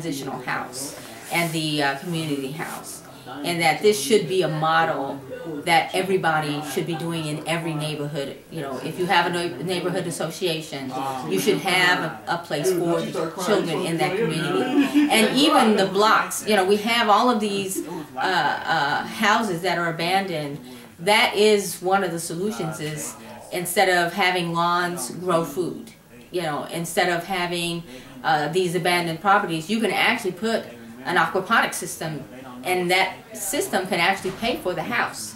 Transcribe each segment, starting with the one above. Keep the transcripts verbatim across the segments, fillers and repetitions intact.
transitional house and the uh, community house, and that this should be a model that everybody should be doing in every neighborhood. You know, if you have a neighborhood association, you should have a, a place for children in that community. And even the blocks, you know, we have all of these uh, uh, houses that are abandoned. That is one of the solutions, is instead of having lawns, grow food. You know, instead of having uh, these abandoned properties, you can actually put an aquaponic system, and that system can actually pay for the house.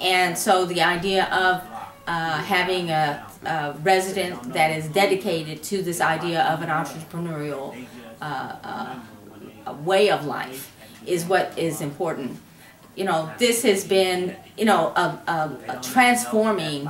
And so the idea of uh, having a, a resident that is dedicated to this idea of an entrepreneurial uh, uh, way of life is what is important. You know, this has been, you know, a, a, a transforming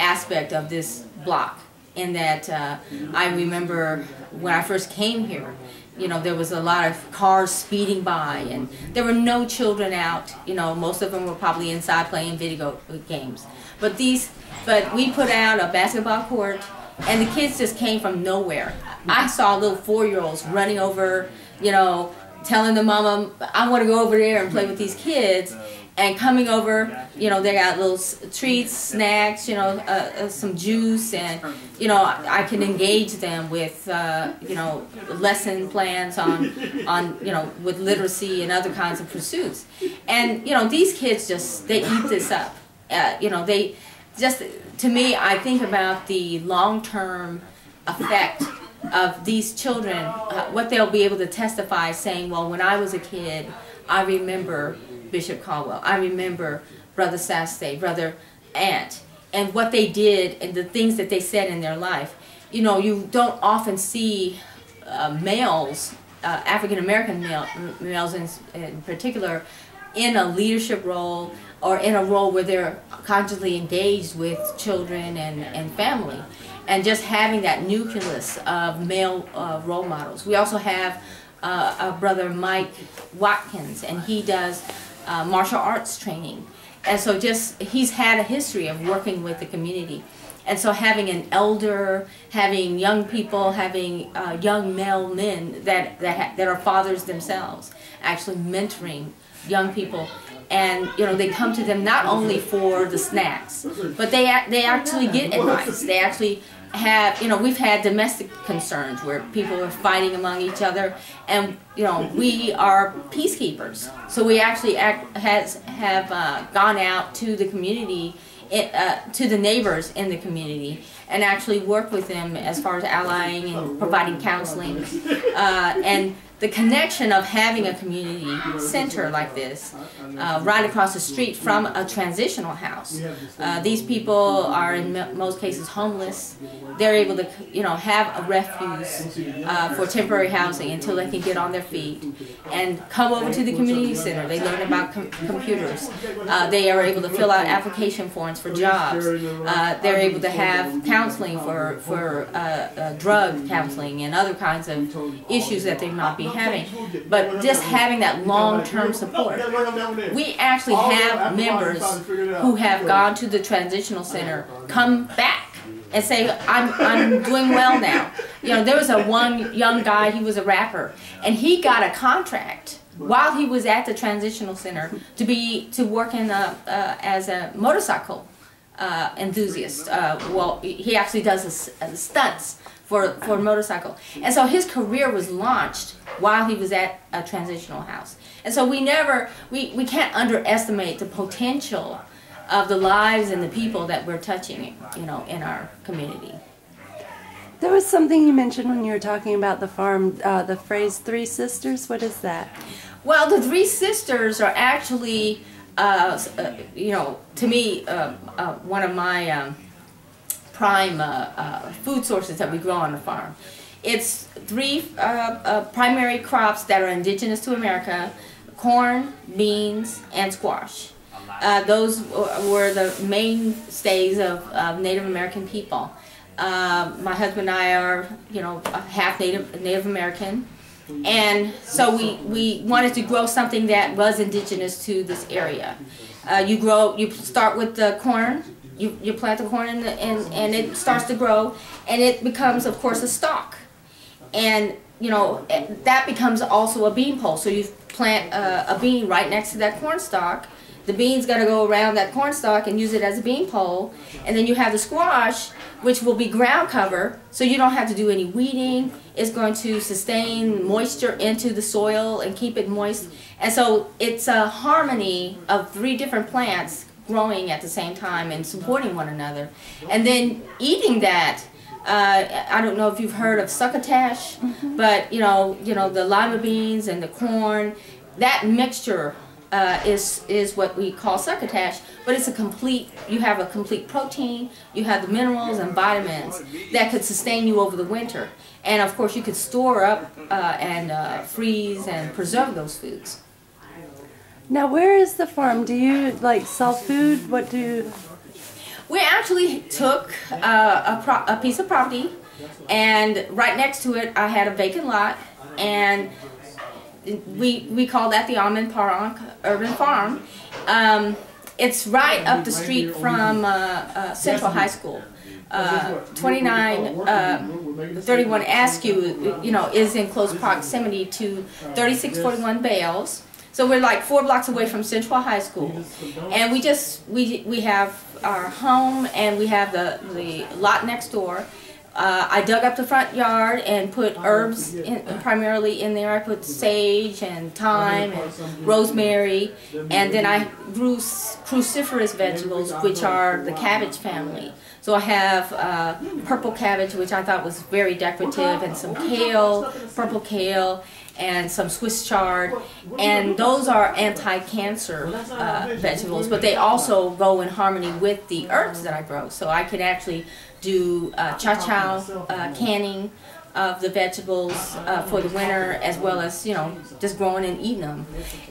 aspect of this block, in that uh, I remember when I first came here, you know, there was a lot of cars speeding by, and there were no children out. You know, most of them were probably inside playing video games. But these, but we put out a basketball court, and the kids just came from nowhere. I saw little four-year-olds running over, you know, telling the mama, "I want to go over there and play with these kids," and coming over. You know, they got little treats, snacks, you know, uh, some juice, and, you know, I can engage them with, uh, you know, lesson plans on, on, you know, with literacy and other kinds of pursuits. And, you know, these kids just, they eat this up. Uh, you know, they just, to me, I think about the long-term effect of these children, uh, what they'll be able to testify, saying, well, when I was a kid, I remember Bishop Caldwell, I remember Brother Sasse, Brother Aunt, and what they did and the things that they said in their life. You know, you don't often see uh, males, uh, African-American male, males in, in particular, in a leadership role or in a role where they're consciously engaged with children and, and family. And just having that nucleus of male uh, role models. We also have Uh, a brother, Mike Watkins, and he does uh, martial arts training, and so just he's had a history of working with the community. And so having an elder, having young people, having uh, young male men that that, ha that are fathers themselves, actually mentoring young people, and you know they come to them not only for the snacks, but they they actually get advice. They actually have, you know, we've had domestic concerns where people are fighting among each other, and you know we are peacekeepers, so we actually act, has have uh, gone out to the community, it, uh, to the neighbors in the community, and actually work with them as far as allying and providing counseling, uh, and the connection of having a community center like this, uh, right across the street from a transitional house. Uh, these people are in most cases homeless. They're able to, you know, have a refuge uh, for temporary housing until they can get on their feet, and come over to the community center. They learn about com computers. Uh, they are able to fill out application forms for jobs. Uh, they're able to have counseling for, for uh, uh, drug counseling and other kinds of issues that they might be having, but just having that long-term support. We actually have members who have gone to the transitional center come back and say, I'm, I'm doing well now. You know, there was a one young guy, he was a rapper, and he got a contract while he was at the transitional center to be to work in a, uh, as a motorcycle uh, enthusiast. Uh, well, he actually does a, a stunts for for a motorcycle, and so his career was launched while he was at a transitional house. And so we never, we, we can't underestimate the potential of the lives and the people that we're touching, you know, in our community. There was something you mentioned when you were talking about the farm, uh, the phrase three sisters. What is that? Well, the three sisters are actually, uh, uh, you know, to me, uh, uh, one of my um, prime uh, uh, food sources that we grow on the farm. It's three uh, uh, primary crops that are indigenous to America: corn, beans, and squash. Uh, those were the mainstays of, of Native American people. Uh, my husband and I are, you know, half Native Native American, and so we we wanted to grow something that was indigenous to this area. Uh, you grow, you start with the corn. You you plant the corn, and and and it starts to grow, and it becomes, of course, a stalk. And you know, that becomes also a bean pole. So you plant a, a bean right next to that corn stalk. The bean's got to go around that corn stalk and use it as a bean pole. And then you have the squash, which will be ground cover, so you don't have to do any weeding. It's going to sustain moisture into the soil and keep it moist. And so it's a harmony of three different plants growing at the same time and supporting one another. And then eating that, uh, I don't know if you've heard of succotash, mm-hmm. but you know, you know, the lima beans and the corn, that mixture uh, is is what we call succotash. But it's a complete, you have a complete protein, you have the minerals and vitamins that could sustain you over the winter. And of course, you could store up uh, and uh, freeze and preserve those foods. Now, where is the farm? Do you like sell food? What do you... We actually took uh, a, pro a piece of property, and right next to it I had a vacant lot, and we we call that the Almond Paran Urban Farm. Um, it's right up the street from uh, uh, Central High School. Uh, twenty-nine thirty-one Askew, you know, is in close proximity to thirty-six forty-one Bales. So we're like four blocks away from Central High School, and we just we we have our home and we have the the lot next door. Uh, I dug up the front yard and put herbs in, primarily in there. I put sage and thyme and rosemary, and then I grew cruciferous vegetables, which are the cabbage family. So I have uh, purple cabbage, which I thought was very decorative, and some kale, purple kale, and some Swiss chard, and those are anti-cancer uh, vegetables, but they also go in harmony with the herbs that I grow. So I could actually do uh, cha-chow uh, canning of the vegetables uh, for the winter, as well as, you know, just growing and eating them.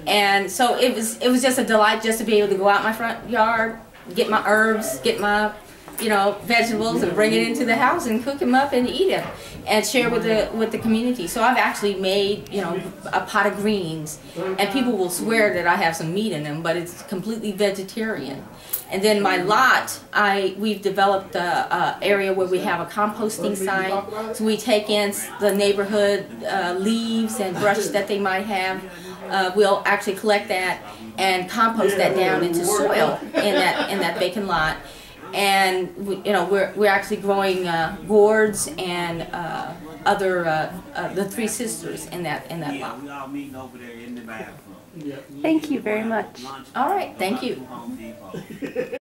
And so it was it was just a delight just to be able to go out my front yard, get my herbs, get my, you know, vegetables, and bring it into the house and cook them up and eat them and share with the with the community. So I've actually made, you know, a pot of greens, and people will swear that I have some meat in them, but it's completely vegetarian. And then my lot, I we've developed an area where we have a composting site, so we take in the neighborhood uh, leaves and brush that they might have. Uh, we'll actually collect that and compost that down into soil in that in that vacant lot. And we, you know, we're we're actually growing uh, gourds and uh, other uh, uh, the three sisters in that in that lot. Thank you very much. All right, thank you.